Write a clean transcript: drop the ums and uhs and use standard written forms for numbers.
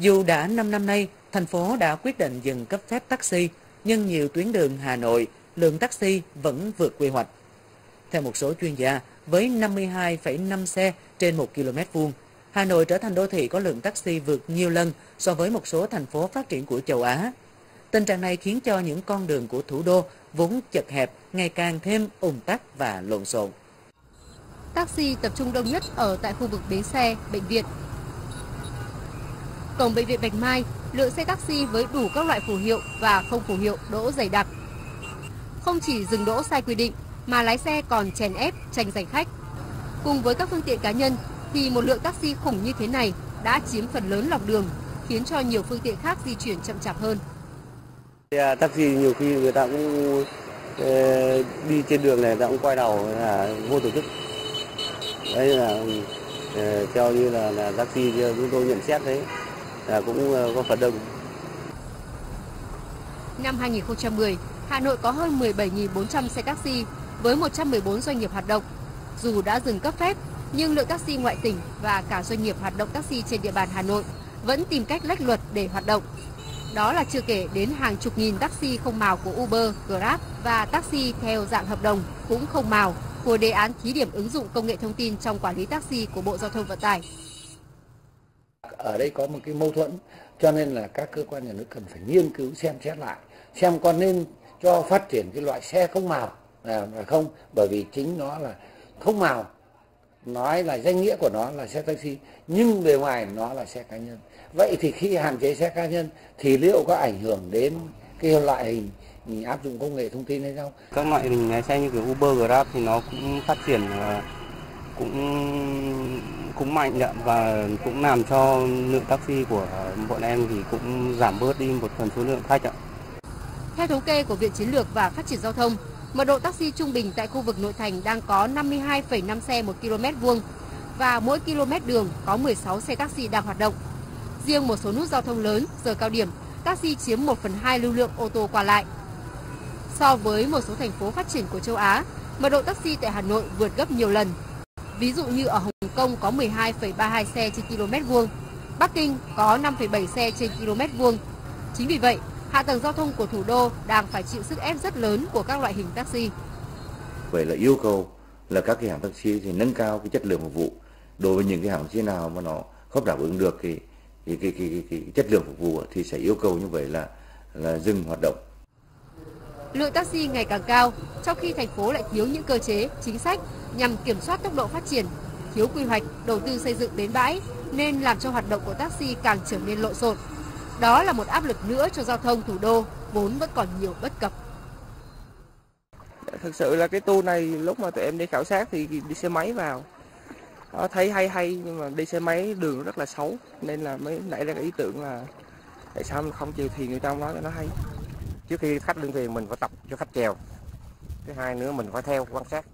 Dù đã 5 năm nay, thành phố đã quyết định dừng cấp phép taxi, nhưng nhiều tuyến đường Hà Nội, lượng taxi vẫn vượt quy hoạch. Theo một số chuyên gia, với 52,5 xe trên 1 km vuông, Hà Nội trở thành đô thị có lượng taxi vượt nhiều lần so với một số thành phố phát triển của châu Á. Tình trạng này khiến cho những con đường của thủ đô vốn chật hẹp ngày càng thêm ùn tắc và lộn xộn. Taxi tập trung đông nhất ở tại khu vực bến xe, bệnh viện. Cổng bệnh viện Bạch Mai, lượng xe taxi với đủ các loại phù hiệu và không phù hiệu đỗ dày đặc. Không chỉ dừng đỗ sai quy định, mà lái xe còn chèn ép, tranh giành khách. Cùng với các phương tiện cá nhân, thì một lượng taxi khủng như thế này đã chiếm phần lớn lòng đường, khiến cho nhiều phương tiện khác di chuyển chậm chạp hơn. Taxi nhiều khi người ta cũng đi trên đường này, người ta cũng quay đầu là vô tổ chức. Đấy là theo như là taxi chúng tôi nhận xét đấy là cũng có phần đông. Năm 2010, Hà Nội có hơn 17.400 xe taxi với 114 doanh nghiệp hoạt động. Dù đã dừng cấp phép, nhưng lượng taxi ngoại tỉnh và cả doanh nghiệp hoạt động taxi trên địa bàn Hà Nội vẫn tìm cách lách luật để hoạt động. Đó là chưa kể đến hàng chục nghìn taxi không màu của Uber, Grab và taxi theo dạng hợp đồng cũng không màu của đề án thí điểm ứng dụng công nghệ thông tin trong quản lý taxi của Bộ Giao thông Vận tải. Ở đây có một cái mâu thuẫn, cho nên là các cơ quan nhà nước cần phải nghiên cứu xem xét lại, xem có nên cho phát triển cái loại xe không màu là không, bởi vì chính nó là không màu, nói là danh nghĩa của nó là xe taxi nhưng bề ngoài nó là xe cá nhân. Vậy thì khi hạn chế xe cá nhân thì liệu có ảnh hưởng đến cái loại hình mình áp dụng công nghệ thông tin hay không? Các loại hình lái xe như kiểu Uber, Grab thì nó cũng phát triển cũng mạnh và cũng làm cho lượng taxi của bọn em thì cũng giảm bớt đi một phần số lượng khách ạ. Theo thống kê của Viện Chiến lược và Phát triển Giao thông, mật độ taxi trung bình tại khu vực nội thành đang có 52,5 xe 1 km vuông và mỗi km đường có 16 xe taxi đang hoạt động. Riêng một số nút giao thông lớn, giờ cao điểm, taxi chiếm 1/2 lưu lượng ô tô qua lại. So với một số thành phố phát triển của châu Á, mật độ taxi tại Hà Nội vượt gấp nhiều lần. Ví dụ như ở Hồng Kông có 12,32 xe trên km vuông, Bắc Kinh có 5,7 xe trên km vuông. Chính vì vậy, hạ tầng giao thông của thủ đô đang phải chịu sức ép rất lớn của các loại hình taxi. Vậy là yêu cầu là các cái hãng taxi thì nâng cao cái chất lượng phục vụ. Đối với những cái hãng taxi nào mà nó không đáp ứng được cái chất lượng phục vụ thì sẽ yêu cầu như vậy là dừng hoạt động. Lượng taxi ngày càng cao, trong khi thành phố lại thiếu những cơ chế, chính sách nhằm kiểm soát tốc độ phát triển, thiếu quy hoạch, đầu tư xây dựng bến bãi nên làm cho hoạt động của taxi càng trở nên lộn xộn. Đó là một áp lực nữa cho giao thông thủ đô vốn vẫn còn nhiều bất cập. Thực sự là cái tour này lúc mà tụi em đi khảo sát thì đi xe máy vào. Đó, thấy hay nhưng mà đi xe máy đường rất là xấu nên là mới nảy ra cái ý tưởng là tại sao mình không chèo thuyền ở trong đó cho nó hay. Trước khi khách lên thuyền mình phải tập cho khách chèo. Thứ hai nữa mình phải theo quan sát.